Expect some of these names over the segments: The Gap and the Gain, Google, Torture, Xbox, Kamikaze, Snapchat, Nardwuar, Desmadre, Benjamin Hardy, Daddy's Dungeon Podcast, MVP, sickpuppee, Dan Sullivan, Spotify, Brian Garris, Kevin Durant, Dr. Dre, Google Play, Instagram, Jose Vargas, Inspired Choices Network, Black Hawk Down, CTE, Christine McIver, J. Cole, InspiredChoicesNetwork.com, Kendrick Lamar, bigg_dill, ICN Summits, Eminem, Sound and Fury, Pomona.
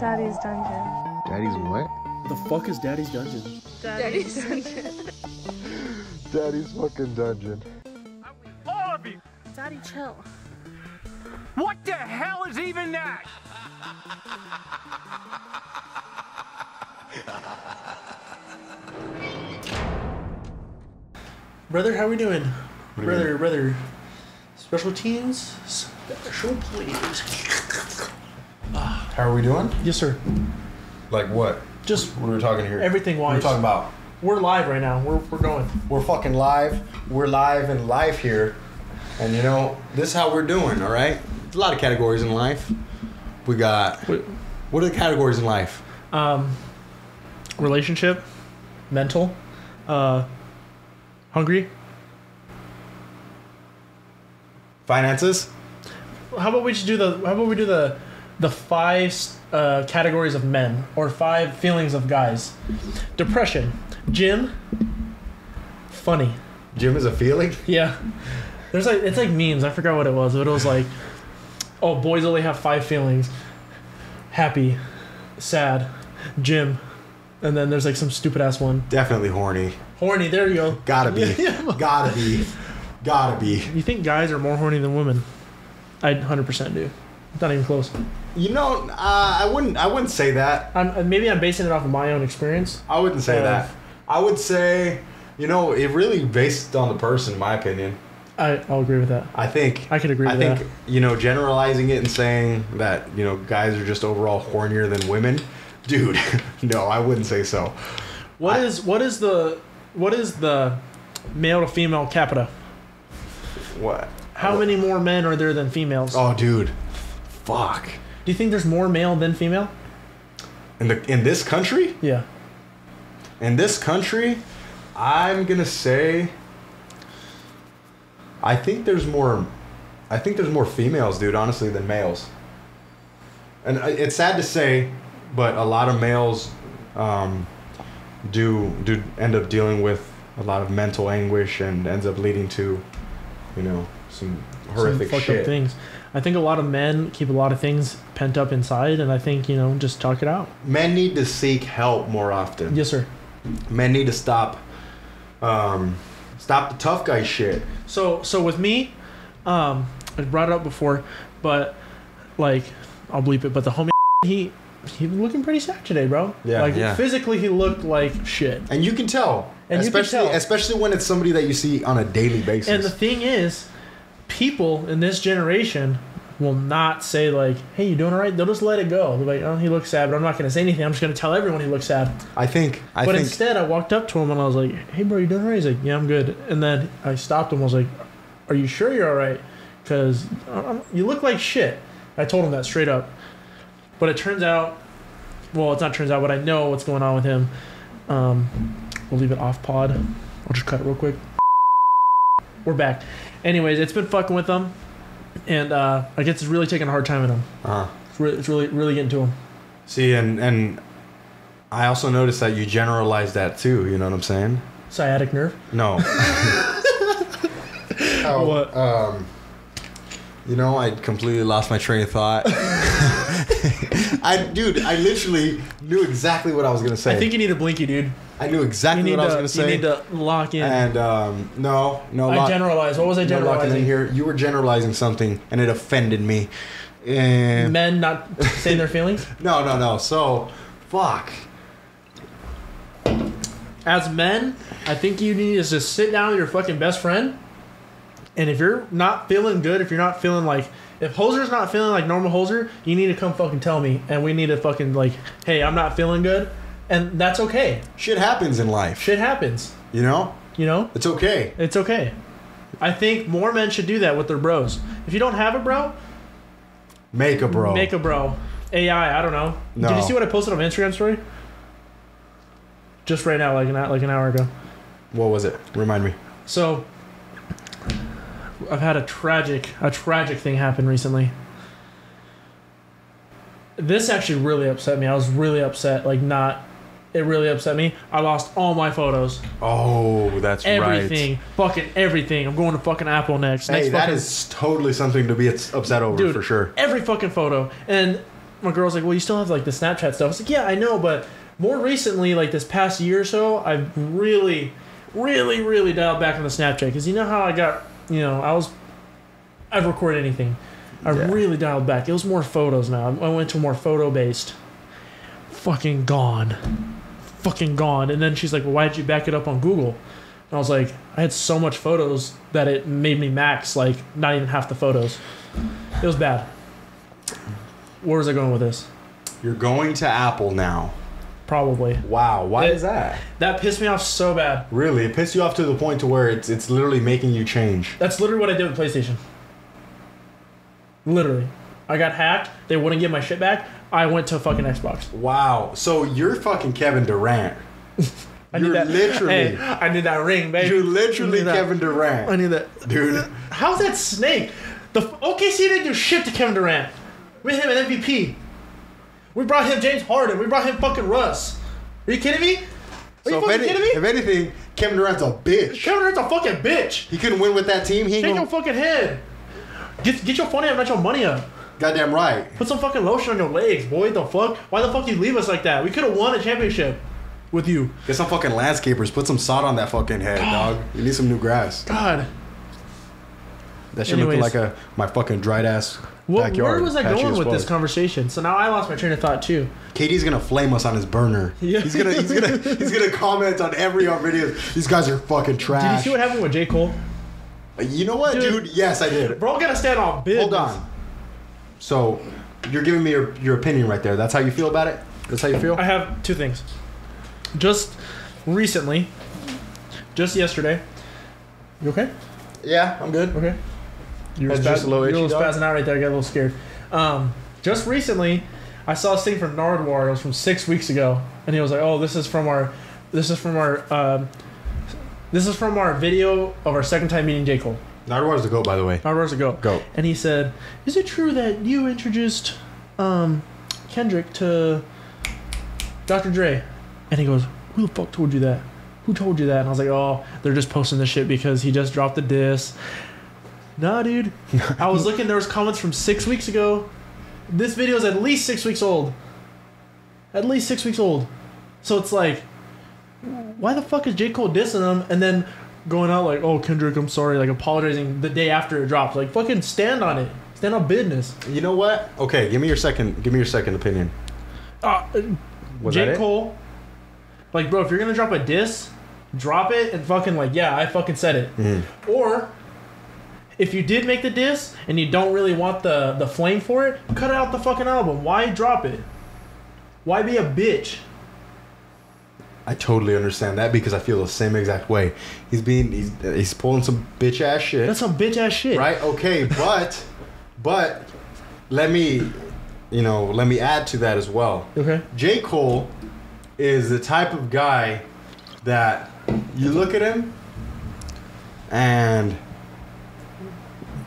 Daddy's Dungeon. Daddy's what? The fuck is Daddy's Dungeon? Daddy's Dungeon. Daddy's fucking Dungeon. All of you! Daddy, chill. What the hell is even that? Brother, how we doing? Brother. Special teams, special players. How are we doing? Yes, sir. Like what? Just what are we talking here? Everything wise. What are we talking about? We're live right now. We're going. We're fucking live. We're live and live here. And you know, this is how we're doing, all right? There's a lot of categories in life. We got... What are the categories in life? Relationship. Mental. Hungry. Finances. How about we do the... The five categories of men, or five feelings of guys. Depression. Jim. Funny. Jim is a feeling? Yeah. There's like, it's like memes. I forgot what it was, but it was like, oh, boys only have five feelings. Happy. Sad. Jim. And then there's like some stupid ass one. Definitely horny. Horny, there you go. Gotta be. Gotta be. Gotta be. You think guys are more horny than women? I 100% do. Not even close. You know, I wouldn't say that. Maybe I'm basing it off of my own experience. I wouldn't say that. I would say, you know, it really based on the person, in my opinion. I'll agree with that. I think I could agree with that. You know, generalizing it and saying that, you know, guys are just overall hornier than women, dude. No, I wouldn't say so. What is the male to female capita? What? How many more men are there than females? Oh, dude. Fuck. Do you think there's more male than female? In this country? Yeah. In this country, I'm gonna say I think there's more females, dude, honestly, than males. And it's sad to say, but a lot of males do end up dealing with a lot of mental anguish and ends up leading to, you know, some horrific shit. Some fucked up things. I think a lot of men keep a lot of things pent up inside, and I think, you know, just talk it out. Men need to seek help more often. Yes, sir. Men need to stop the tough guy shit. So with me, I brought it up before, but like I'll bleep it. But the homie, he was looking pretty sad today, bro. Yeah, like physically, he looked like shit, and you can tell. And especially when it's somebody that you see on a daily basis. And the thing is, people in this generation will not say like, hey, you doing all right? They'll just let it go. They're like, oh, he looks sad, but I'm not going to say anything. I'm just going to tell everyone he looks sad. But instead, I walked up to him and I was like, hey, bro, you doing all right? He's like, yeah, I'm good. And then I stopped him. I was like, are you sure you're all right? Because you look like shit. I told him that straight up. But it turns out, well, it's not turns out, but I know what's going on with him. We'll leave it off pod. I'll just cut it real quick. We're back. Anyways, it's been fucking with them, and I guess it's really taking a hard time in them. It's really, really getting to them. See, and I also noticed that you generalized that too. You know what I'm saying? Sciatic nerve? No. What? You know, I completely lost my train of thought. I literally knew exactly what I was gonna say. I think you need a blinky, dude. I knew exactly what I was going to say. You need to lock in. And I generalized. What was I generalizing? No, here. You were generalizing something, and it offended me. And men not saying their feelings? No. So, fuck. As men, I think you need to just sit down with your fucking best friend, and if you're not feeling good, if you're not feeling like... If Hoser's not feeling like normal Hoser, you need to come fucking tell me, and we need to fucking like, hey, I'm not feeling good. And that's okay. Shit happens in life. Shit happens. You know? You know? It's okay. It's okay. I think more men should do that with their bros. If you don't have a bro... Make a bro. Make a bro. AI, I don't know. No. Did you see what I posted on my Instagram story? Just right now, like an hour ago. What was it? Remind me. So, I've had a tragic thing happen recently. This actually really upset me. I was really upset. It really upset me. I lost all my photos. Oh, that's everything. Right. Fucking everything. I'm going to fucking Apple next. Hey, that is totally something to be upset over, dude, for sure. Every fucking photo. And my girl's like, well, you still have like the Snapchat stuff. I was like, yeah, I know, but more recently, like this past year or so, I've really dialed back on the Snapchat, because you know how I got, you know, I've recorded anything. I really dialed back. It was more photos now. I went to more photo-based. Fucking gone. And then she's like, well, why did you back it up on Google? And I was like, I had so much photos that it made me max, like, not even half the photos. It was bad. Where was I going with this? You're going to Apple now. Probably. Wow. Why is that? That pissed me off so bad. Really? It pissed you off to the point to where it's literally making you change. That's literally what I did with PlayStation. Literally. I got hacked. They wouldn't give my shit back. I went to fucking Xbox. Wow. So you're fucking Kevin Durant. I need that ring, baby. You're literally Kevin Durant. I need that. Dude. How's that snake? The OKC didn't do shit to Kevin Durant. We hit him an MVP. We brought him James Harden. We brought him fucking Russ. Are you kidding me? If anything, Kevin Durant's a bitch. Kevin Durant's a fucking bitch. He couldn't win with that team. Shake your fucking head. Get your phone up, not your money up. Goddamn right. Put some fucking lotion on your legs, boy. The fuck? Why the fuck you leave us like that? We could have won a championship with you. Get some fucking landscapers. Put some sod on that fucking head, dog. You need some new grass. God. That shit looked like my fucking dried ass backyard. Where was I going with this conversation? So now I lost my train of thought too. KD's gonna flame us on his burner. Yeah. He's gonna comment on every of our videos. These guys are fucking trash. Did you see what happened with J. Cole? You know what, dude? Yes, I did. Bro, gotta stand on business. Hold on. So, you're giving me your opinion right there. That's how you feel about it? That's how you feel? I have two things. Just yesterday. You okay? Yeah, I'm good. Okay. You're a little spazzing out right there. I got a little scared. Just recently, I saw this thing from Nardwuar. It was from 6 weeks ago, and he was like, "Oh, this is from our video of our second time meeting J. Cole." Nardwuar's the GOAT, by the way. Nardwuar's the GOAT. GOAT. And he said, "Is it true that you introduced Kendrick to Dr. Dre?" And he goes, "Who the fuck told you that? Who told you that?" And I was like, "Oh, they're just posting this shit because he just dropped the diss." Nah, dude. I was looking. There was comments from 6 weeks ago. This video is at least 6 weeks old. At least 6 weeks old. So it's like, why the fuck is J. Cole dissing him and then going out like, "Oh, Kendrick, I'm sorry," like apologizing the day after it drops? Like, fucking stand on it. Stand on business. You know what? Okay, give me your second opinion. J. Cole. Like, bro, if you're gonna drop a diss, drop it and fucking like, yeah, I fucking said it. Mm-hmm. Or if you did make the diss and you don't really want the flame for it, cut out the fucking album. Why drop it? Why be a bitch? I totally understand that because I feel the same exact way. He's pulling some bitch ass shit. That's some bitch ass shit, right? Okay, but let me add to that as well. Okay, J. Cole is the type of guy that you look at him and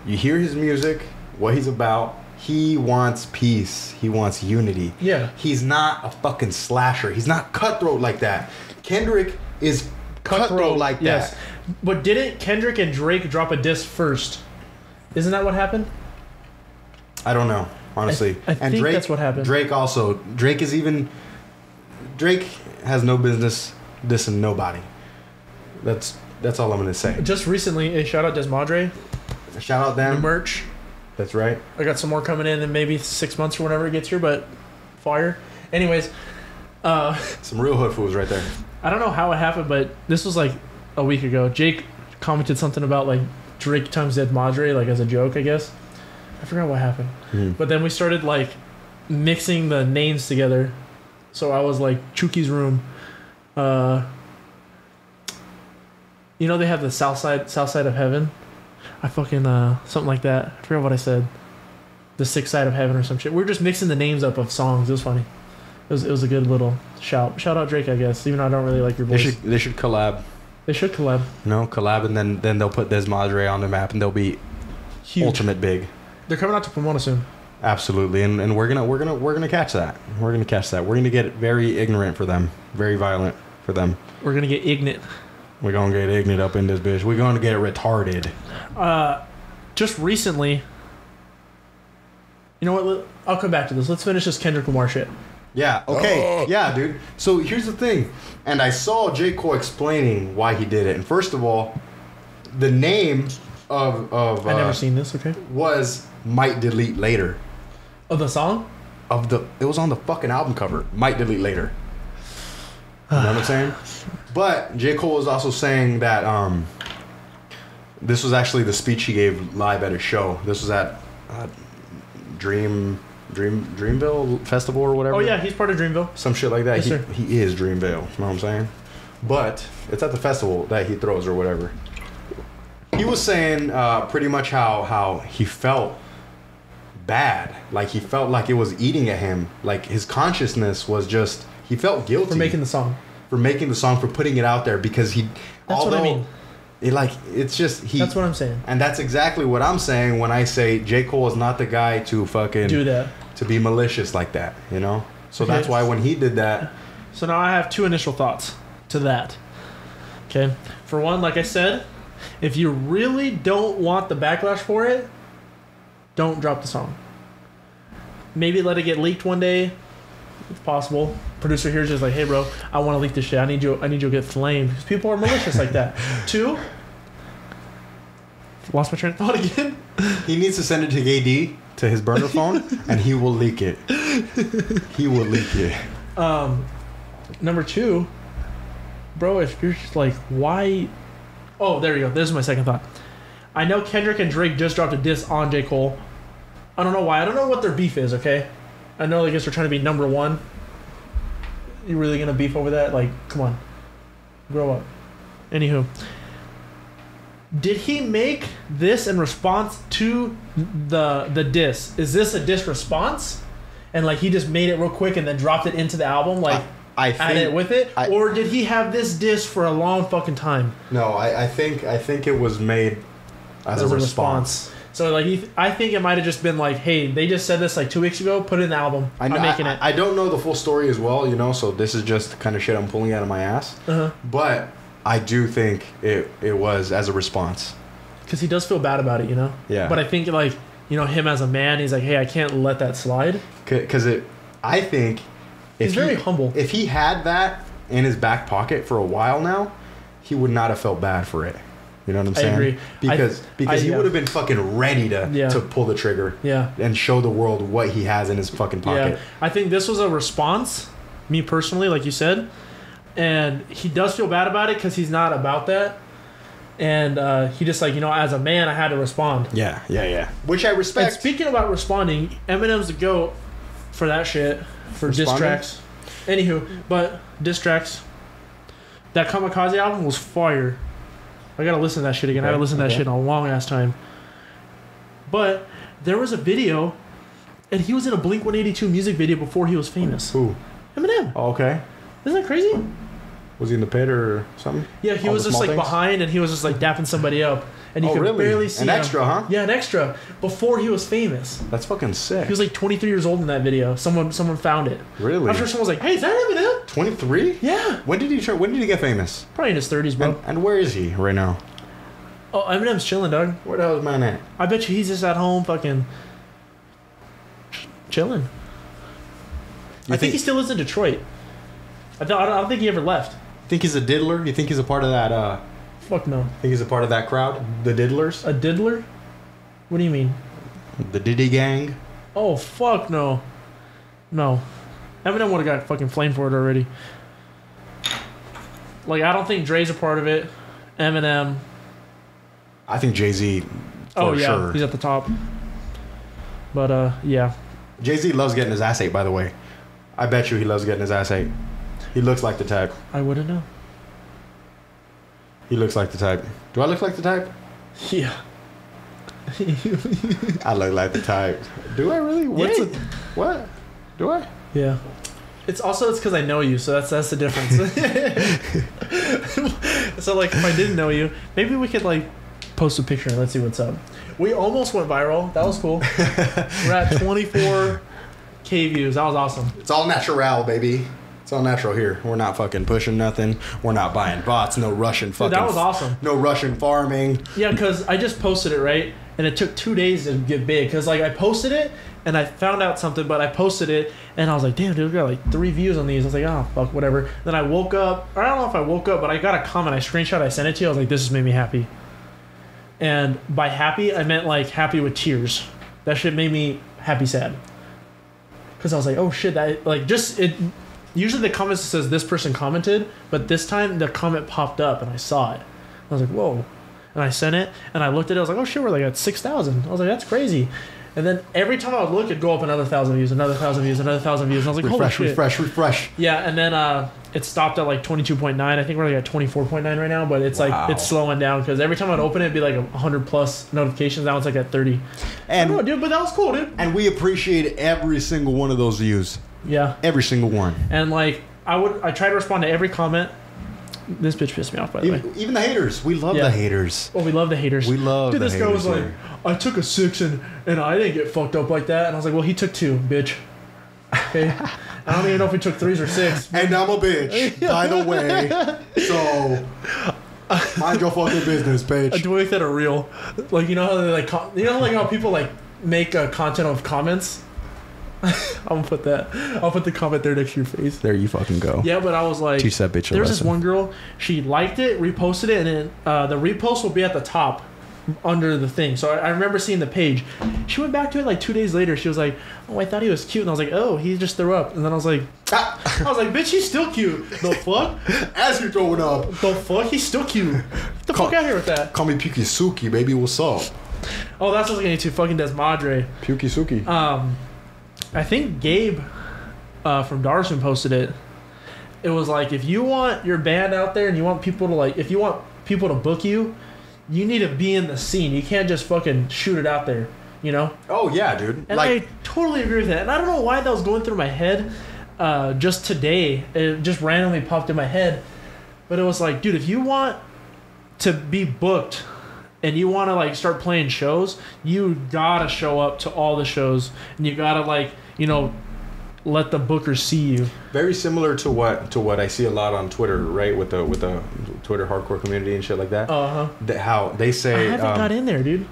you hear his music, what he's about. He wants peace. He wants unity. Yeah. He's not a fucking slasher. He's not cutthroat like that. Kendrick is cutthroat like that. Yes. But didn't Kendrick and Drake drop a diss first? Isn't that what happened? I don't know, honestly. I think that's what happened. Drake also. Drake has no business dissing nobody. That's all I'm going to say. Just recently, a shout out Desmadre. Shout out them. The merch. That's right. I got some more coming in maybe 6 months or whenever it gets here, but fire. Anyways. Some real hood fools right there. I don't know how it happened, but this was like a week ago. Jake commented something about like Drake times Desmadre, like as a joke, I guess. I forgot what happened. Mm. But then we started like mixing the names together. So I was like, Chuki's room. You know they have the South Side of Heaven? I fucking, something like that. I forgot what I said. The Sixth Side of Heaven or some shit. We're just mixing the names up of songs. It was funny. It was a good little shout. Shout out Drake, I guess. Even though I don't really like your voice. They should collab. They should collab. No, collab, and then they'll put Desmadre on the map, and they'll be huge. Ultimate big. They're coming out to Pomona soon. Absolutely, and we're gonna catch that. We're gonna catch that. We're gonna get very ignorant for them. Very violent for them. We're gonna get ignorant. We're going to get ignorant up in this bitch. We're going to get retarded. Just recently, You know what? I'll come back to this. Let's finish this Kendrick Lamar shit. Yeah, okay. Oh. Yeah, dude. So here's the thing. And I saw J. Cole explaining why he did it. And first of all, the name of I've never seen this, okay. Was Might Delete Later. Of the song? It was on the fucking album cover. Might Delete Later. You know what I'm saying? But J. Cole was also saying that this was actually the speech he gave live at his show. This was at Dreamville Festival or whatever. Oh yeah, he's part of Dreamville. Some shit like that. Yes, he is Dreamville. You know what I'm saying? But it's at the festival that he throws or whatever. He was saying pretty much how he felt bad. Like he felt like it was eating at him. Like his consciousness was just, he felt guilty. For making the song, for putting it out there because he... That's what I mean. It like it's just he. That's what I'm saying, and that's exactly what I'm saying when I say J. Cole is not the guy to fucking do that, to be malicious like that, you know. So okay. That's why when he did that. So now I have two initial thoughts to that. Okay, for one, like I said, if you really don't want the backlash for it, don't drop the song. Maybe let it get leaked one day, if possible. Producer here's just like, hey bro, I want to leak this shit. I need you to get flamed because people are malicious like that. Two, lost my train of thought again. He needs to send it to AD, to his burner phone, and he will leak it. He will leak it. Number two, bro, if you're just like, why? Oh, there you go. This is my second thought. I know Kendrick and Drake just dropped a diss on J. Cole. I don't know why. I don't know what their beef is. Okay, I know. I guess they're trying to be number one. You really gonna beef over that? Like, come on, grow up. Anywho, did he make this in response to the diss? Is this a diss response? And like he just made it real quick and then dropped it into the album, like add it with it, or did he have this diss for a long fucking time? No, I think it was made as a response. So like I think it might have just been like, hey, they just said this like 2 weeks ago. Put it in the album. I'm making it. I don't know the full story as well, you know. So this is just the kind of shit I'm pulling out of my ass. Uh-huh. But I do think it was as a response. Because he does feel bad about it, you know. Yeah. But I think like, you know, him as a man, he's like, hey, I can't let that slide. Because I think he's very humble. If he had that in his back pocket for a while now, he would not have felt bad for it. You know what I'm saying? I agree. Because he would have been fucking ready to pull the trigger and show the world what he has in his fucking pocket. Yeah. I think this was a response, me personally, like you said. And he does feel bad about it because he's not about that. And he just like, you know, as a man, I had to respond. Yeah. Which I respect. And speaking about responding, Eminem's the GOAT for that shit, for diss tracks. Anywho, but diss tracks. That Kamikaze album was fire. I gotta listen to that shit again. I gotta listen to that shit in a long ass time. But there was a video, and he was in a Blink-182 music video before he was famous. Who? Eminem. Oh, okay. Isn't that crazy? Was he in the pit or something? Yeah, he was just like behind, and he was just like dapping somebody up, and you could barely see him. An extra, huh? Yeah, an extra. Before he was famous. That's fucking sick. He was like 23 years old in that video. Someone found it. Really? I'm sure someone was like, "Hey, is that Eminem?" 23? Yeah. When did he get famous? Probably in his 30s, bro. And where is he right now? Oh, Eminem's chilling, dog. Where the hell is man at? I bet you he's just at home fucking chilling. I think he still is in Detroit. I don't think he ever left. Think he's a diddler? You think he's a part of that? Fuck no. Think he's a part of that crowd? The diddlers? A diddler? What do you mean? The Diddy gang? Oh, fuck no. No. Eminem would have got fucking flamed for it already. Like, I don't think Dre's a part of it. Eminem. I think Jay-Z, for sure. He's at the top. But, yeah. Jay-Z loves getting his ass ate, by the way. I bet you he loves getting his ass ate. He looks like the type. I wouldn't know. He looks like the type. Do I look like the type? Yeah. I look like the type. Do I really? What's it? What? Do I? Yeah, it's because I know you, so that's the difference. So like, if I didn't know you, maybe we could like post a picture and let's see what's up. We almost went viral. That was cool. We're at 24K views. That was awesome. It's all natural, baby. It's all natural here. We're not fucking pushing nothing. We're not buying bots. No Russian fucking. Dude, that was awesome. No Russian farming. Yeah, because I just posted it, right? And it took 2 days to get big. Because, like, I posted it and I found out something, but I posted it and I was like, damn, dude, we got like 3 views on these. I was like, oh, fuck, whatever. Then I woke up. Or I don't know if I woke up, but I got a comment. I screenshot, I sent it to you. I was like, this has made me happy. And by happy, I meant like happy with tears. That shit made me happy sad. Because I was like, oh shit, that, like, just it. Usually the comments says this person commented, but this time the comment popped up and I saw it. I was like, whoa. And I sent it and I looked at it. I was like, oh shit, we're like at 6,000. I was like, that's crazy. And then every time I would look, it'd go up another 1,000 views, another 1,000 views, another 1,000 views. And I was like, holy shit. Refresh. Yeah, and then it stopped at like 22.9. I think we're like at 24.9 right now, but it's like it's slowing down because every time I'd open it, it'd be like 100+ notifications. Now it's like at 30. And I don't know, dude, but that was cool, dude. And we appreciate every single one of those views. Yeah, every single one. And like I try to respond to every comment. This bitch pissed me off, by the way. Even the haters. We love the haters. Oh, we love the haters. We love the haters. Dude, this guy was like, I took a 6 and I didn't get fucked up like that. And I was like, well, he took 2, bitch. Okay. I don't even know if he took 3s or 6. And I'm a bitch, by the way. So mind your fucking business, bitch. I do make that a reel. Like, you know how they like, you know, like how people like make content of comments. I'll put the comment there next to your face. There you fucking go. Yeah, but I was like, teach that bitch a lesson. There's this one girl, she liked it, reposted it, and then the repost will be at the top under the thing. So I remember seeing the page. She went back to it like 2 days later. She was like, oh, I thought he was cute. And I was like, oh, he just threw up. And then I was like, bitch, he's still cute. The fuck? As you're throwing up. The fuck? He's still cute. Get the fuck out here with that. Call me Pukisuki, baby. What's up? Oh, that's what I was going to do. Fucking Desmadre. Pukisuki. I think Gabe from Darson posted it. It was like, if you want your band out there and you want people to like, if you want people to book you, you need to be in the scene. You can't just fucking shoot it out there, you know? Oh yeah, dude. And like, I totally agree with that. And I don't know why that was going through my head just today. It just randomly popped in my head. But it was like, dude, if you want to be booked and you want to like start playing shows, you gotta show up to all the shows, and you gotta like, you know, let the bookers see you. Very similar to what I see a lot on Twitter, right? With the Twitter hardcore community and shit like that. How they say I haven't got in there, dude.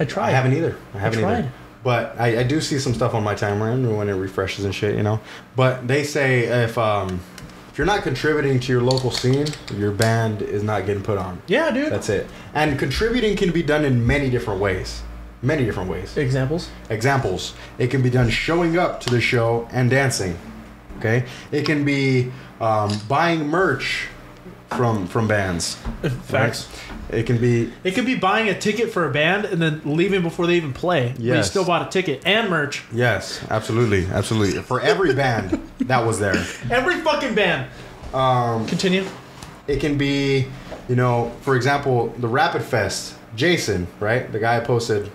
I tried. I haven't either. I haven't either. But I do see some stuff on my timeline when it refreshes and shit, you know. But they say if you're not contributing to your local scene, your band is not getting put on. Yeah, dude. That's it. And contributing can be done in many different ways. Many different ways. Examples. It can be done showing up to the show and dancing. Okay? It can be buying merch from bands. Facts. Right? It can be buying a ticket for a band and then leaving before they even play. Yes. But you still bought a ticket and merch. Yes, absolutely. Absolutely. For every band that was there. Every fucking band. Continue. It can be, you know, for example, the Rapid Fest. Jason, right? The guy I posted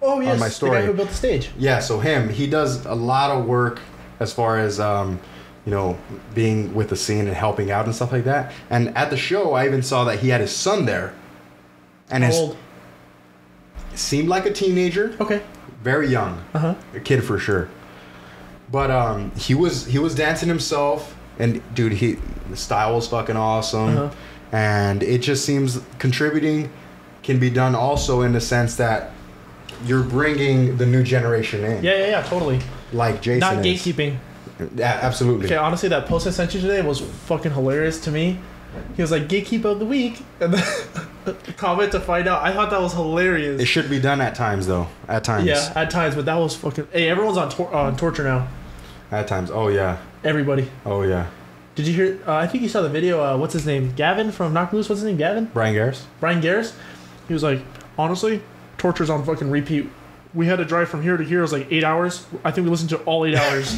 on my story. The guy who built the stage. Yeah, so him. He does a lot of work as far as, you know, being with the scene and helping out and stuff like that. And at the show, I even saw that he had his son there. And old. Seemed like a teenager. Okay. Very young. Uh-huh. A kid for sure. But he was dancing himself, and dude, the style was fucking awesome. Uh-huh. And it just seems contributing can be done also in the sense that you're bringing the new generation in. Yeah, totally. Like Jason. Not gatekeeping. Yeah, absolutely. Okay, honestly, that post I sent you today was fucking hilarious to me. He was like, gatekeep of the week. And then comment to find out. I thought that was hilarious. It should be done at times, though. At times. Yeah, at times. But that was fucking... Hey, everyone's on torture now. At times. Oh, yeah. Everybody. Oh, yeah. Did you hear... I think you saw the video. What's his name? Gavin from Knock Loose. What's his name? Gavin? Brian Garris. He was like, honestly, Torture's on fucking repeat. We had to drive from here to here. It was like 8 hours. I think we listened to all 8 hours.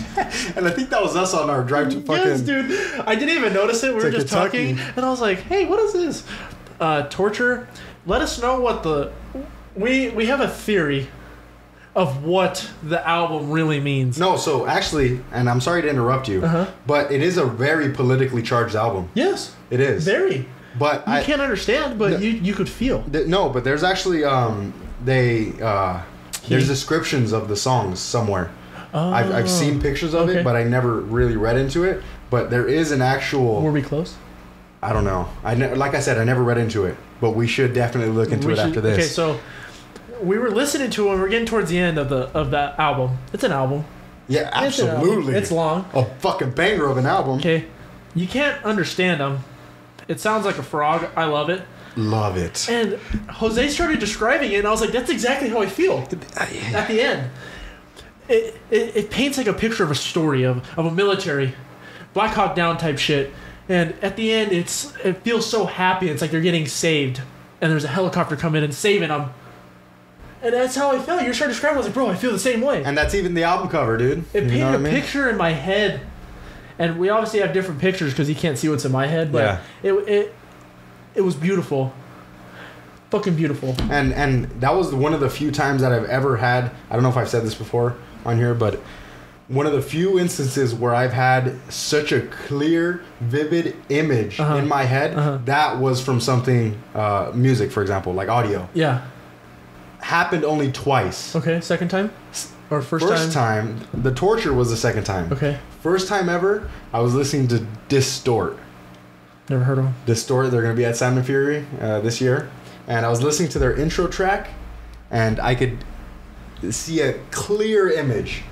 And I think that was us on our drive to fucking... Yes, dude. I didn't even notice it. We were just talking. And I was like, hey, what is this? Torture, let us know what the... We have a theory of what the album really means. No, so actually, and I'm sorry to interrupt you, but it is a very politically charged album. Yes. It is. Very. But I can't understand, but you could feel. But there's actually there's descriptions of the songs somewhere. I've seen pictures of it, but I never really read into it. But there is an actual... Were we close? I don't know. Like I said, I never read into it, but we should definitely look into it after this. Okay, so we were listening to it and we're getting towards the end of that album. It's an album. Yeah, absolutely. It's long. A fucking banger of an album. Okay. You can't understand them. It sounds like a frog. I love it. Love it. And Jose started describing it, and I was like, that's exactly how I feel at the end. It paints like a picture of a story of a military, Black Hawk Down type shit. And at the end, it feels so happy. It's like they're getting saved, and there's a helicopter coming in and saving them. And that's how I felt. You're starting to describe it. I was like, bro, I feel the same way. And that's even the album cover, dude. It painted picture in my head. And we obviously have different pictures because you can't see what's in my head. But it was beautiful. Fucking beautiful. And that was one of the few times that I've ever had... I don't know if I've said this before on here, but... One of the few instances where I've had such a clear, vivid image in my head, that was from something, music, for example, like audio. Yeah. Happened only twice. Okay, second time? Or first time? First time. The Torture was the second time. Okay. First time ever, I was listening to Distort. Never heard of them. Distort, they're going to be at Sound and Fury this year. And I was listening to their intro track, and I could see a clear image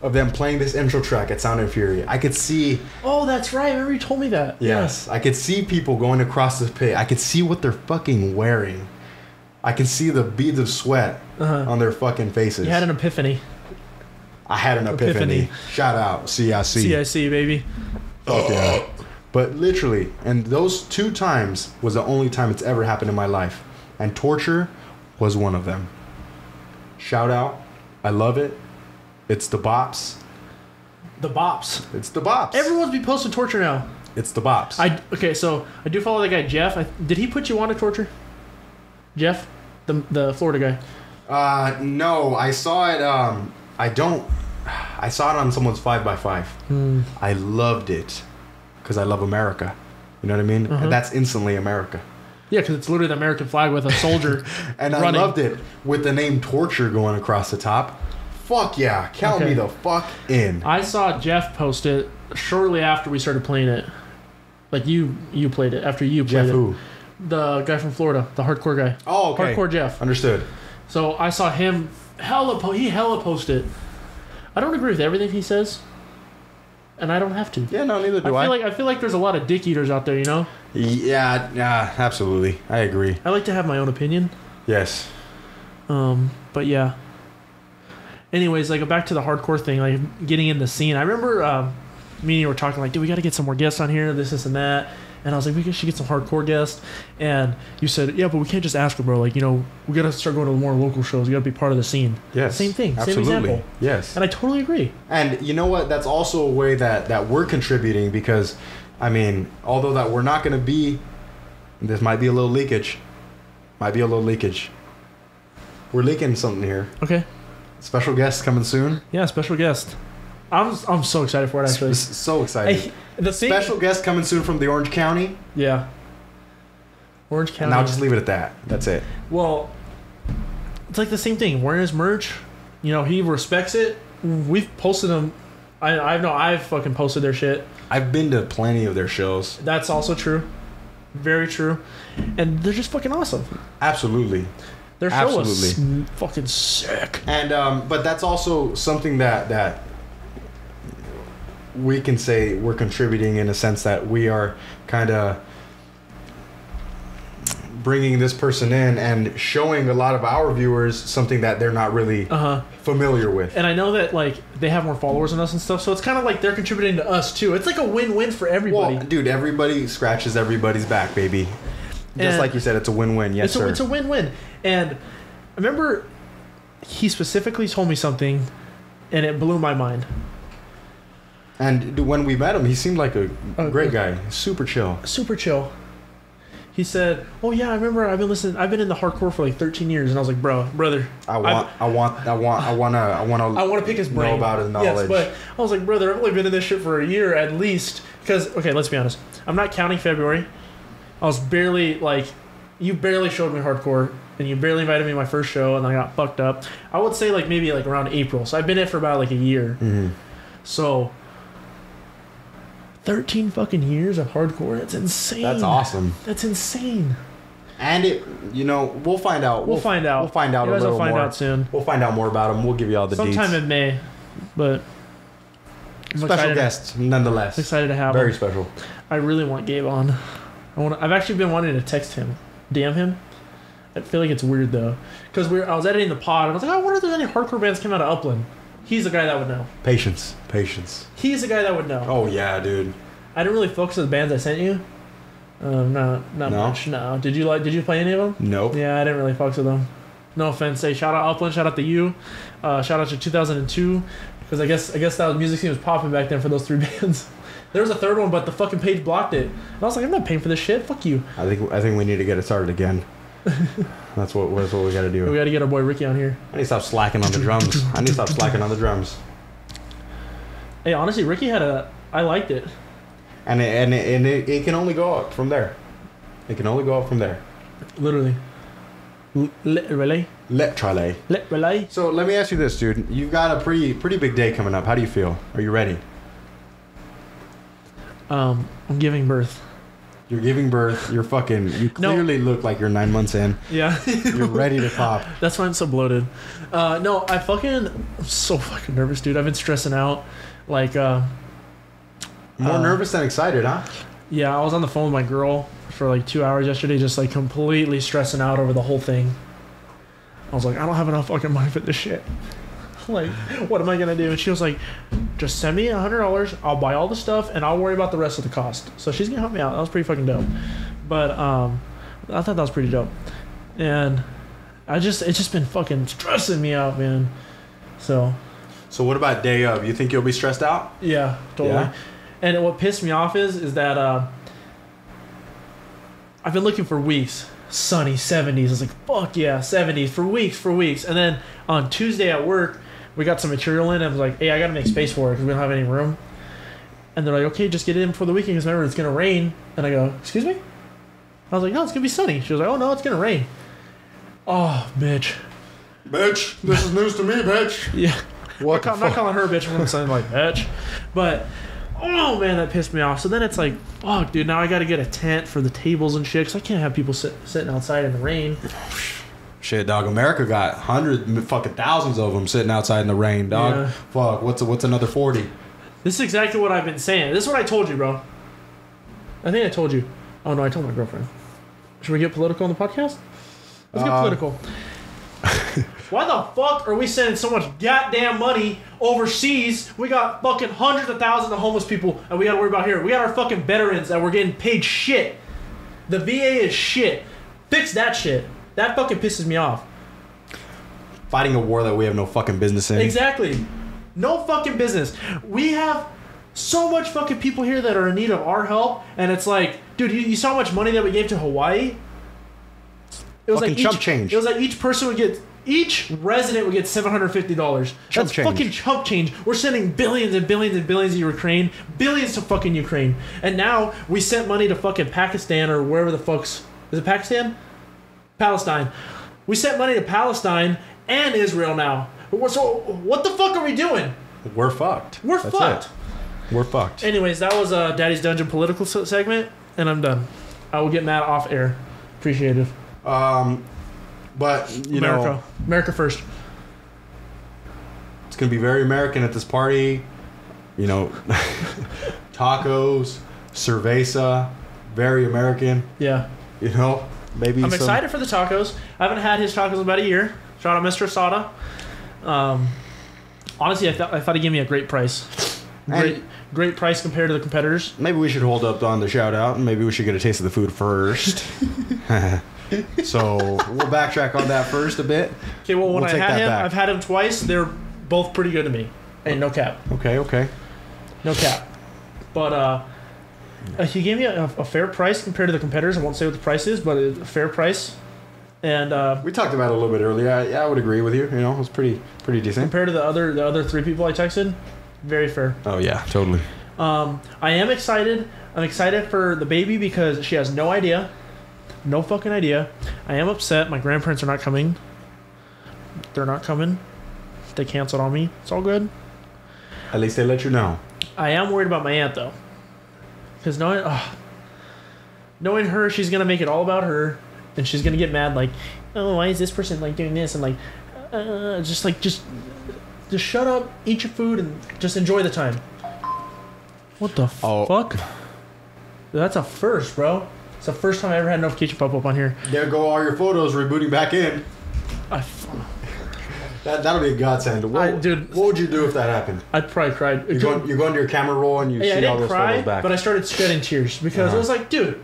of them playing this intro track at Sound and Fury. I could see... Oh, that's right. I remember you told me that. Yes. I could see people going across the pit. I could see what they're fucking wearing. I could see the beads of sweat on their fucking faces. You had an epiphany. I had an epiphany. Shout out. CIC. CIC, baby. Fuck yeah. But literally, and those two times was the only time it's ever happened in my life. And Torture was one of them. Shout out. I love it. It's the bops. The bops. It's the bops. Everyone's been posting Torture now. It's the bops. Okay, so I do follow that guy, Jeff. Did he put you on to Torture? Jeff? The Florida guy. No, I saw it. I saw it on someone's 5x5. I loved it because I love America. You know what I mean? And that's instantly America. Yeah, because it's literally the American flag with a soldier and running. I loved it with the name Torture going across the top. Fuck yeah. Count me the fuck in. I saw Jeff post it shortly after we started playing it. Like, you played it after you played it. Jeff who? The guy from Florida. The hardcore guy. Oh, okay. Hardcore Jeff. Understood. So I saw him hella post it. I don't agree with everything he says. And I don't have to. Yeah, no, neither do I. I feel like there's a lot of dick eaters out there, you know? Yeah, absolutely. I agree. I like to have my own opinion. Yes. But yeah. Anyways, back to the hardcore thing, getting in the scene. I remember me and you were talking, dude, we got to get some more guests on here, this and that. And I was like, we should get some hardcore guests. And you said, yeah, but we can't just ask them, bro. We got to start going to more local shows. We got to be part of the scene. Yes. Same thing. Absolutely. Same example. Yes. And I totally agree. And you know what? That's also a way that we're contributing because, although that we're not going to be, this might be a little leakage. We're leaking something here. Okay. Special guest coming soon. Yeah, special guest. I'm so excited for it, actually. So excited. Special guest coming soon from the Orange County. Yeah. Orange County. And I'll just leave it at that. That's it. Well, it's the same thing. Wearing his merch. He respects it. We've posted them. I know I've fucking posted their shit. I've been to plenty of their shows. That's also true. Very true. And they're just fucking awesome. Absolutely. Their show was fucking sick. And but that's also something that we can say we're contributing in a sense that we are kind of bringing this person in and showing a lot of our viewers something that they're not really familiar with. And I know that they have more followers than us and stuff, so it's kind of they're contributing to us too. It's a win-win for everybody. Well, dude, everybody scratches everybody's back, baby. Just and like you said, it's a win-win. Yes, sir. It's a win-win. And I remember he specifically told me something, and it blew my mind. And when we met him, he seemed like a great guy. Super chill. Super chill. He said, oh, yeah, I remember I've been listening. I've been in the hardcore for 13 years. And I was like, brother. I want to pick his brain. Know about his knowledge. Yes, but I was like, brother, I've only been in this shit for a year at least. Because, okay, let's be honest. I'm not counting February. I was barely you barely showed me hardcore, and you barely invited me to my first show, and I got fucked up. I would say like maybe like around April. So I've been it for about like a year. Mm-hmm. So 13 fucking years of hardcore. That's insane. That's awesome. That's insane. And it, you know, we'll find out. We'll find out. We'll find out a little more. You guys will find out soon. We'll find out more about them. We'll give you all the deets. Sometime in May, but special guests nonetheless. Excited to have him. Very special. I really want Gabe on. I've actually been wanting to text him, DM him. I feel like it's weird though, because I was editing the pod and I was like, I wonder if there's any hardcore bands came out of Upland. He's the guy that would know. Patience. He's the guy that would know. Oh yeah, dude. I didn't really focus on the bands I sent you. Not much. No. Did you play any of them? Nope. Yeah, I didn't really focus on them. No offense. Say shout out Upland. Shout out to you. Shout out to 2002, because I guess that music scene was popping back then for those three bands. There was a third one, but the fucking page blocked it. And I was like, I'm not paying for this shit. Fuck you. I think we need to get it started again. That's what we gotta do. We gotta get our boy Ricky on here. I need to stop slacking on the drums. Hey, honestly, Ricky had a. I liked it. And it can only go up from there. Literally. Let relay. So let me ask you this, dude. You've got a pretty big day coming up. How do you feel? Are you ready? I'm giving birth. You're giving birth. You're fucking. You clearly look like you're 9 months in. Yeah. You're ready to pop. That's why I'm so bloated. No, I'm so fucking nervous, dude. I've been stressing out. Like. More nervous than excited, huh? Yeah, I was on the phone with my girl for like 2 hours yesterday, just like completely stressing out over the whole thing. I was like, I don't have enough fucking money for this shit. Like, what am I gonna do? And she was like, just send me $100, I'll buy all the stuff, and I'll worry about the rest of the cost. So she's gonna help me out. That was pretty fucking dope. But I thought that was pretty dope. And it's just been fucking stressing me out, man. So what about day of? You think you'll be stressed out? Yeah, totally. Yeah. And what pissed me off is that I've been looking for weeks. Sunny 70s. I was like, fuck yeah, 70s for weeks. And then on Tuesday at work, we got some material in, and I was like, hey, I gotta make space for it because we don't have any room. And they're like, okay, just get it in for the weekend because remember it's gonna rain. And I go, excuse me? I was like, no, it's gonna be sunny. She was like, oh no, it's gonna rain. Oh, bitch. Bitch, this is news to me, bitch. Yeah. What I'm not calling her bitch. I'm gonna sound like bitch. But oh man, that pissed me off. So then it's like, fuck, dude. Now I gotta get a tent for the tables and shit, cause I can't have people sitting outside in the rain. Shit, dog. America got thousands of them sitting outside in the rain, dog. Yeah. Fuck. What's another 40? This is exactly what I've been saying. This is what I told you, bro. I think I told you. Oh no, I told my girlfriend. Should we get political on the podcast? Let's get political. Why the fuck are we sending so much goddamn money overseas? We got fucking hundreds of thousands of homeless people and we gotta worry about here. We got our fucking veterans that we're getting paid shit. The VA is shit. Fix that shit. That fucking pisses me off. Fighting a war that we have no fucking business in. Exactly. No fucking business. We have so much fucking people here that are in need of our help, and it's like, dude, you saw how much money that we gave to Hawaii? It was fucking like chump change. It was like each resident would get $750. That's fucking chump change. We're sending billions and billions and billions to Ukraine. Billions to fucking Ukraine. And now we sent money to fucking Pakistan or wherever the fuck's... Is it Pakistan? Palestine. We sent money to Palestine and Israel now. So what the fuck are we doing? We're fucked. We're fucked. Anyways, that was Daddy's Dungeon political segment. And I'm done. I will get mad off air. Appreciate it. But you know, America first. It's gonna be very American at this party, you know. Tacos, cerveza, very American. Yeah. You know, maybe I'm excited for the tacos. I haven't had his tacos in about a year. Shout out, Mr. Sada. Honestly, I thought he gave me a great price. Great price compared to the competitors. Maybe we should hold up on the shout out, and maybe we should get a taste of the food first. So we'll backtrack on that first a bit. Okay, well, when I've had him twice. They're both pretty good to me. And no cap. Okay. No cap. But he gave me a fair price compared to the competitors. I won't say what the price is, but a fair price. And we talked about it a little bit earlier. I would agree with you. You know, it was pretty decent compared to the other three people I texted. Very fair. Oh yeah, totally. I am excited. I'm excited for the baby because she has no idea. No fucking idea. I am upset. My grandparents are not coming. They're not coming. They canceled on me. It's all good. At least they let you know. I am worried about my aunt, though. Because knowing her, she's going to make it all about her. And she's going to get mad, like, oh, why is this person, like, doing this? And, like, just shut up, eat your food, and just enjoy the time. What the fuck? That's a first, bro. It's the first time I ever had a notification pop up on here. There go all your photos rebooting back in. That'll be a godsend. What would you do if that happened? I'd probably cry. You go into your camera roll and you see all those photos back. But I started shedding tears because I was like, dude,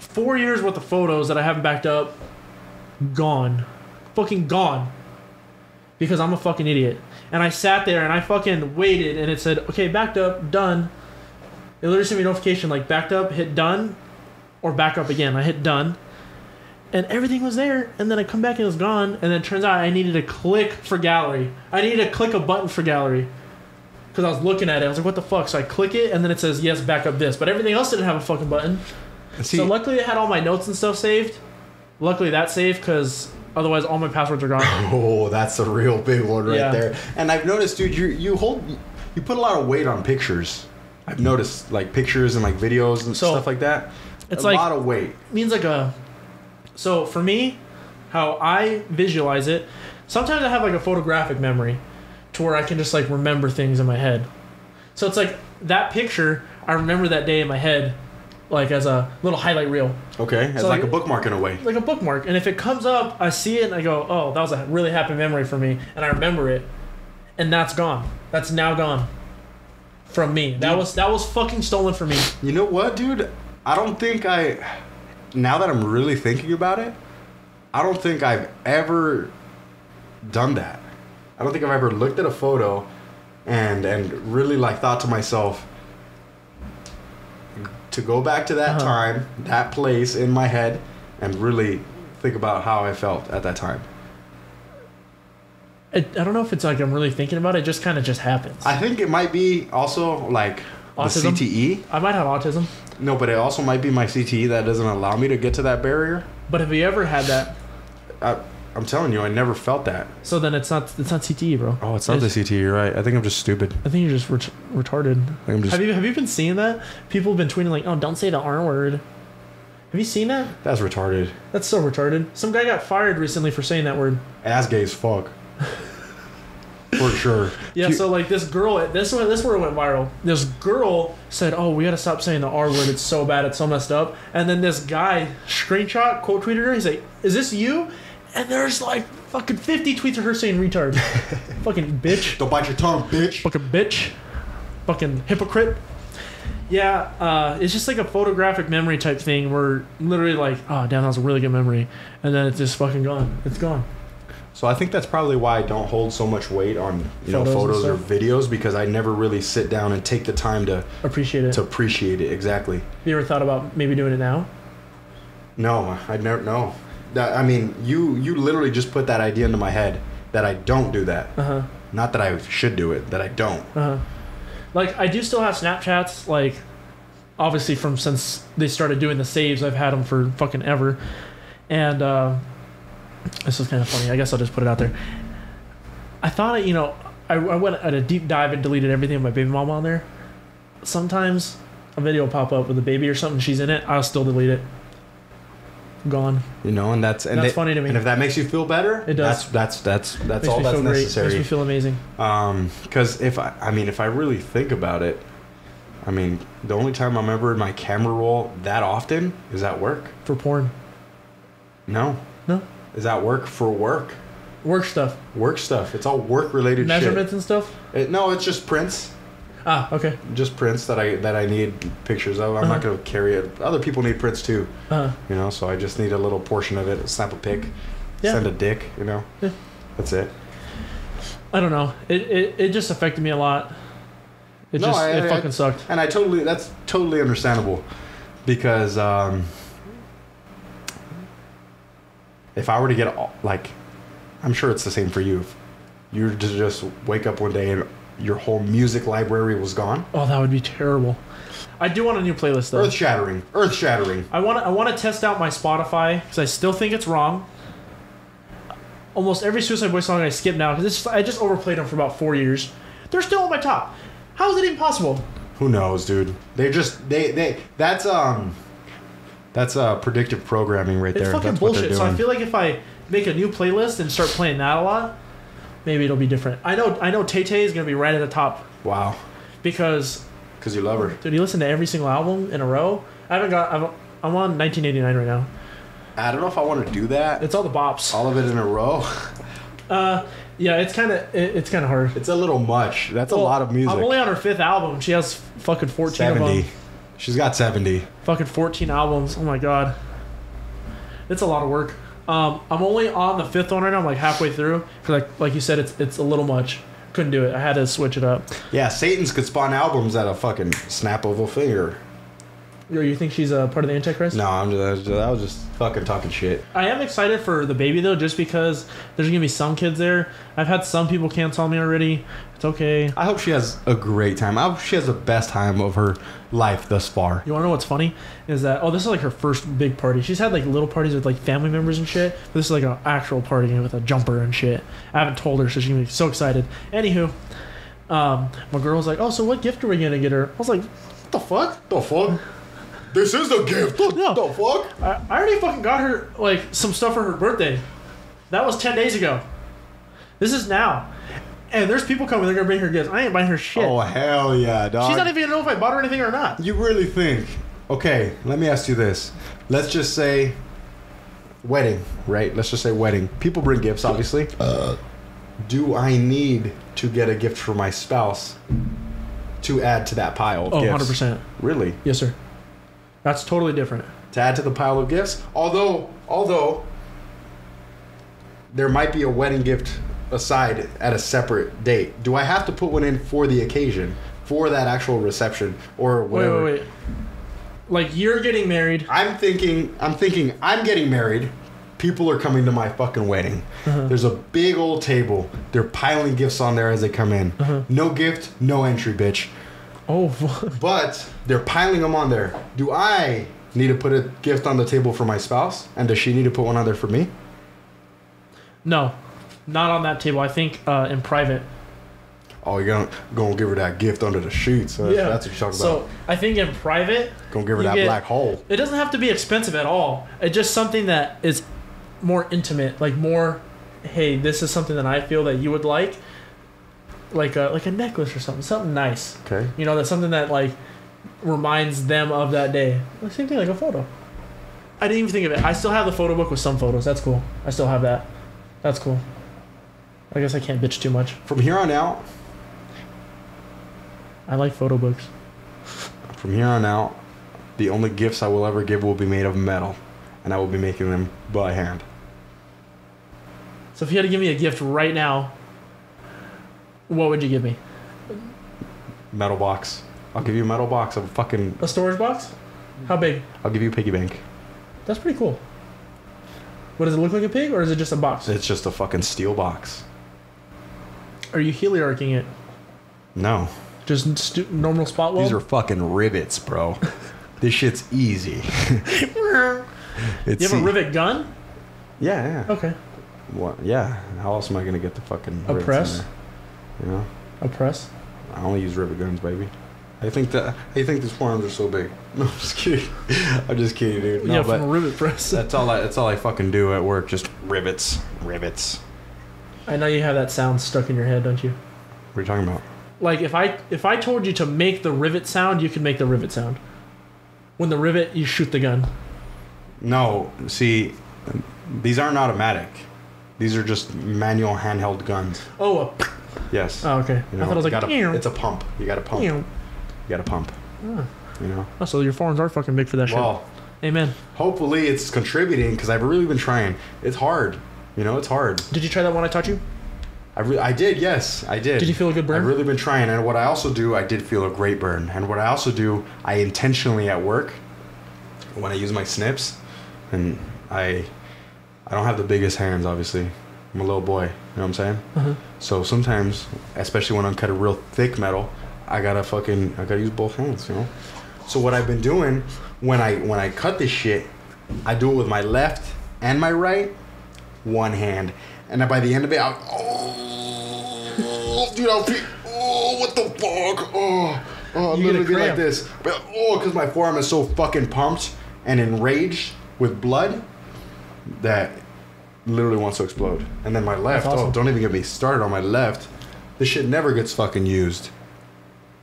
4 years worth of photos that I haven't backed up, gone. Fucking gone. Because I'm a fucking idiot. And I sat there and I fucking waited and it said, okay, backed up, done. It literally sent me a notification like backed up, hit done, or back up again. I hit done. And everything was there, and then I come back and it was gone, and then it turns out I needed to click for gallery. I needed to click a button for gallery. Because I was looking at it. I was like, what the fuck? So I click it, and then it says, yes, back up this. But everything else didn't have a fucking button. So luckily I had all my notes and stuff saved. Luckily that saved, because otherwise all my passwords are gone. Oh, that's a real big one right there. And I've noticed, dude, you put a lot of weight on pictures. I've noticed, like, pictures and, like, videos and stuff like that. It's like a lot of weight. Means like a... So for me, how I visualize it, sometimes I have like a photographic memory to where I can just like remember things in my head. So it's like that picture, I remember that day in my head like as a little highlight reel. Okay, as so like a bookmark in a way. Like a bookmark. And if it comes up, I see it and I go, oh, that was a really happy memory for me. And I remember it. And that's gone. That's now gone from me. Dude, that was fucking stolen from me. You know what, dude? I don't think I... Now that I'm really thinking about it, I don't think I've ever done that. I don't think I've ever looked at a photo and really like thought to myself to go back to that time, that place in my head, and really think about how I felt at that time. I don't know if it's like I'm really thinking about it. It just kind of just happens. I think it might be also like autism. The CTE. I might have autism. No, but it also might be my CTE that doesn't allow me to get to that barrier. But have you ever had that? I'm telling you, I never felt that. So then it's not CTE, bro. Oh, it's not the CTE, you're right. I think I'm just stupid. I think you're just retarded. Have you been seeing that? People have been tweeting like, oh, don't say the R word. Have you seen that? That's retarded. That's so retarded. Some guy got fired recently for saying that word. Ass gay as fuck. For sure. Yeah, so like this girl, this word went viral. This girl said, oh, we gotta stop saying the R word, it's so bad, it's so messed up. And then this guy screenshot, quote tweeted her, he's like, is this you? And there's like fucking 50 tweets of her saying retard. Fucking bitch. Don't bite your tongue, bitch. Fucking bitch. Fucking hypocrite. Yeah, it's just like a photographic memory type thing where literally like, oh damn, that was a really good memory. And then it's just fucking gone. It's gone. So I think that's probably why I don't hold so much weight on photos or videos, because I never really sit down and take the time to appreciate it. Exactly. Have you ever thought about maybe doing it now? No, I'd never. No, I mean, you literally just put that idea into my head that I don't do that. Not that I should do it, that I don't. Like I do still have Snapchats. Like obviously from since they started doing the saves, I've had them for fucking ever, and. This is kind of funny. I guess I'll just put it out there. I thought, I went at a deep dive and deleted everything with my baby mama on there. Sometimes a video will pop up with a baby or something. She's in it. I'll still delete it. Gone. And that's funny to me. And if that makes you feel better, it does. That's all that's necessary. Makes me feel amazing. Because if I really think about it, I mean, the only time I'm ever in my camera roll that often is at work. For porn. No. Is that work for work? Work stuff. It's all work-related shit. Measurements and stuff? No, it's just prints. Ah, okay. Just prints that I need pictures of. I'm not going to carry it. Other people need prints, too. So I just need a little portion of it. Snap a pic. Yeah. Send a dick, Yeah. That's it. I don't know. It just affected me a lot. It fucking sucked. And that's totally understandable. Because... if I were to get, I'm sure it's the same for you. You were to just wake up one day and your whole music library was gone. Oh, that would be terrible. I do want a new playlist though. Earth-shattering. Earth-shattering. I want to test out my Spotify because I still think it's wrong. Almost every Suicide Boy song I skip now because I just overplayed them for about 4 years. They're still on my top. How is it even possible? Who knows, dude? They just that's predictive programming right there. It's fucking bullshit. So I feel like if I make a new playlist and start playing that a lot, maybe it'll be different. I know Tay Tay is gonna be right at the top. Wow. Because you love her. Dude, you listen to every single album in a row. I'm on 1989 right now. I don't know if I want to do that. It's all the bops. All of it in a row. Yeah, it's kind of hard. It's a little much. That's a lot of music. I'm only on her fifth album. She has fucking 14 of them. She's got 70. Fucking 14 albums. Oh my god. It's a lot of work. I'm only on the fifth one right now. I'm like halfway through. Like you said, it's a little much. Couldn't do it. I had to switch it up. Yeah, Satan's could spawn albums at a fucking snap of a finger. Yo, you think she's a part of the Antichrist? No, I was just fucking talking shit. I am excited for the baby though, just because there's gonna be some kids there. I've had some people cancel on me already. It's okay. I hope she has a great time. I hope she has the best time of her life thus far. You wanna know what's funny? Is that this is like her first big party. She's had like little parties with like family members and shit. But this is like an actual party with a jumper and shit. I haven't told her, so she's gonna be so excited. Anywho, my girl was like, "Oh, so what gift are we gonna get her?" I was like, "What the fuck? The fuck? This is the gift. What the fuck?" I already fucking got her like some stuff for her birthday. That was 10 days ago. This is now. And there's people coming. They're gonna bring her gifts. I ain't buying her shit. Oh hell yeah, dog. She's not even gonna know if I bought her anything or not. You really think? Okay, let me ask you this. Let's just say wedding, right? Let's just say wedding. People bring gifts, obviously. Do I need to get a gift for my spouse to add to that pile of gifts? 100%. Really? Yes, sir. That's totally different. To add to the pile of gifts, although there might be a wedding gift aside at a separate date. Do I have to put one in for the occasion, for that actual reception or whatever? Wait. Like you're getting married. I'm thinking I'm getting married. People are coming to my fucking wedding. Uh-huh. There's a big old table. They're piling gifts on there as they come in. Uh-huh. No gift, no entry, bitch. Oh, fuck. But they're piling them on there. Do I need to put a gift on the table for my spouse? And does she need to put one on there for me? No, not on that table. I think in private. Oh, you're going to give her that gift under the sheets. Huh? Yeah. That's what you're talking about. So I think in private. Going to give her that black hole. It doesn't have to be expensive at all. It's just something that is more intimate. Like more, hey, this is something that I feel that you would like. Like a necklace or something nice. Okay. You know, that's something that like reminds them of that day. Like, same thing, like a photo. I didn't even think of it. I still have the photo book with some photos. That's cool. I still have that. That's cool. I guess I can't bitch too much. From here on out, I like photo books. From here on out, the only gifts I will ever give will be made of metal, and I will be making them by hand. So if you had to give me a gift right now, what would you give me? Metal box. I'll give you a metal box of fucking... A storage box? How big? I'll give you a piggy bank. That's pretty cool. What, does it look like a pig or is it just a box? It's just a fucking steel box. Are you heliarching it? No. Just normal spot weld? These are fucking rivets, bro. This shit's easy. You have a rivet gun? Yeah. Okay. What? Yeah. How else am I going to get the fucking rivets in there? You know? A press? I only use rivet guns, baby. I think these forearms are so big. No, I'm just kidding. I'm just kidding, dude. No, yeah, from a rivet press. That's all I fucking do at work. Just rivets. I know you have that sound stuck in your head, don't you? What are you talking about? Like if I told you to make the rivet sound, you could make the rivet sound. When the rivet, you shoot the gun. No, see, these aren't automatic. These are just manual handheld guns. Oh. Yes. Oh, okay. You know, I thought it was like, it's a pump. You got to pump. You got to pump. Oh. You know. Oh, so your forearms are fucking big for that shit. Amen. Hopefully it's contributing because I've really been trying. It's hard. You know, it's hard. Did you try that one I taught you? I did, yes. I did. Did you feel a good burn? I've really been trying. And what I also do, I did feel a great burn. And what I also do, I intentionally at work, when I use my snips, and I don't have the biggest hands, obviously. I'm a little boy, you know what I'm saying? Uh-huh. So sometimes, especially when I'm cutting real thick metal, I gotta use both hands, you know? So what I've been doing, when I cut this shit, I do it with my left and my right, one hand. And then by the end of it, I'll, oh, dude, I'll be, oh, what the fuck? Oh, I'm literally like this. But, oh, because my forearm is so fucking pumped and enraged with blood that literally wants to explode. And then my left, awesome. Oh, don't even get me started on my left. This shit never gets fucking used.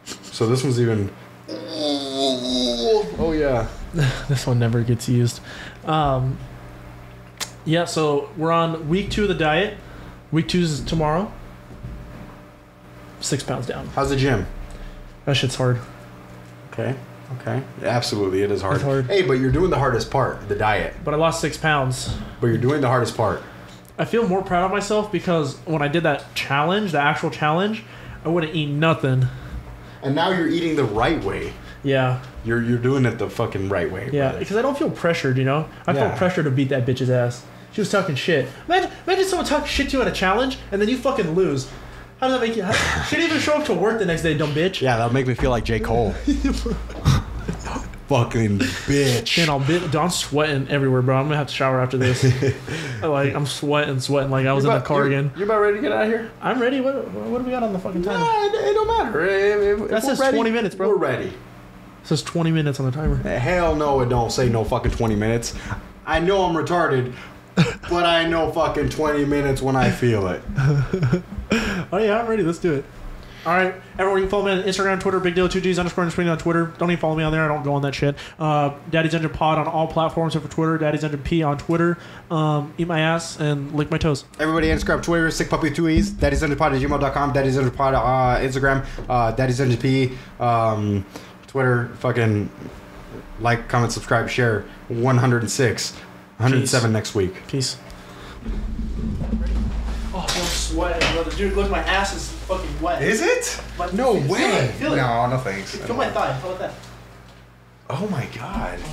So this one's even, oh yeah. This one never gets used. Yeah, so we're on week 2 of the diet. Week 2 is tomorrow. 6 pounds down. How's the gym? That shit's hard. Okay. Absolutely, it is hard. It's hard. Hey, but you're doing the hardest part, the diet. But I lost 6 pounds. But you're doing the hardest part. I feel more proud of myself because when I did that challenge, the actual challenge, I wouldn't eat nothing. And now you're eating the right way. Yeah. You're doing it the fucking right way. Yeah, brother. Because I don't feel pressured, you know? I felt pressure to beat that bitch's ass. She was talking shit. Imagine someone talking shit to you at a challenge, and then you fucking lose. How does that make you... She didn't even show up to work the next day, dumb bitch. Yeah, that'll make me feel like J. Cole. Fucking bitch. Man, I'm sweating everywhere, bro. I'm going to have to shower after this. I'm sweating. Like, I was in the car again. You about ready to get out of here? I'm ready. What do we got on the fucking time? Nah, it don't matter. If that says ready, 20 minutes, bro. We're ready. It says 20 minutes on the timer. Hell no, it don't say no fucking 20 minutes. I know I'm retarded... but I know fucking 20 minutes when I feel it. Oh yeah, I'm ready. Let's do it. Alright, everyone, you can follow me on Instagram, Twitter, bigg_dill2gs_screen on Twitter. Don't even follow me on there, I don't go on that shit. Daddy's Dungeon Pod on all platforms except for Twitter. Daddy's Dungeon P on Twitter. Eat my ass and lick my toes. Everybody, Instagram, Twitter, sickpuppee2es, Daddy's Dungeon Pod at gmail.com, Daddy's Dungeon Pod Instagram, Daddy's Dungeon P, Twitter, fucking like, comment, subscribe, share. 106. 107 Peace. Next week. Peace. Oh, I'm sweating, brother. Dude, look, my ass is fucking wet. Is it? No way. Feel it. No, thanks. Feel my thigh. How about that? Oh, my God.